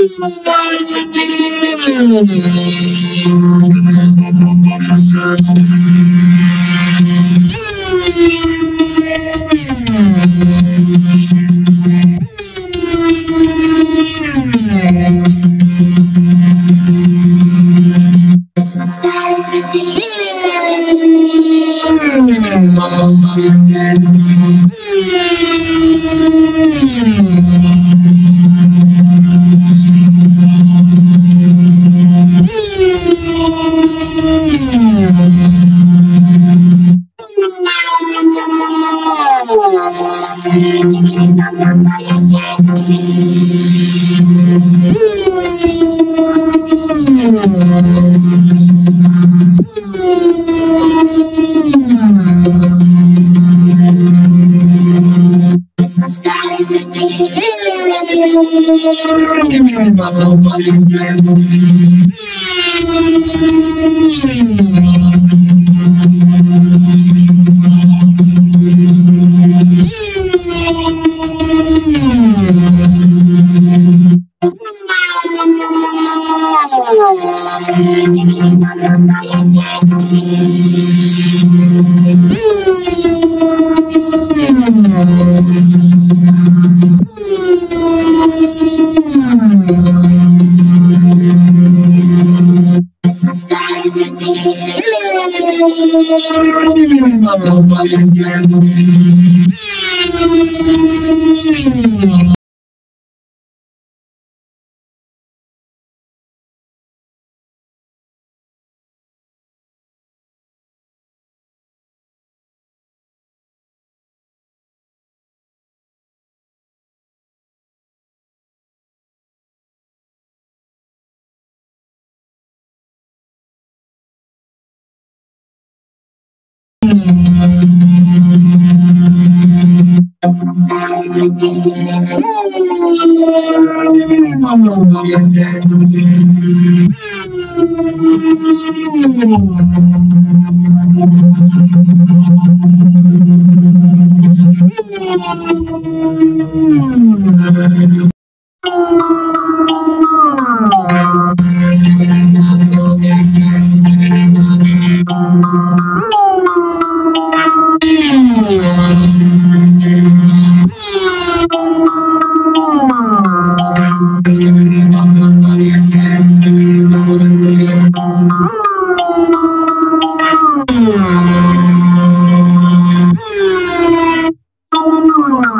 Christmas time is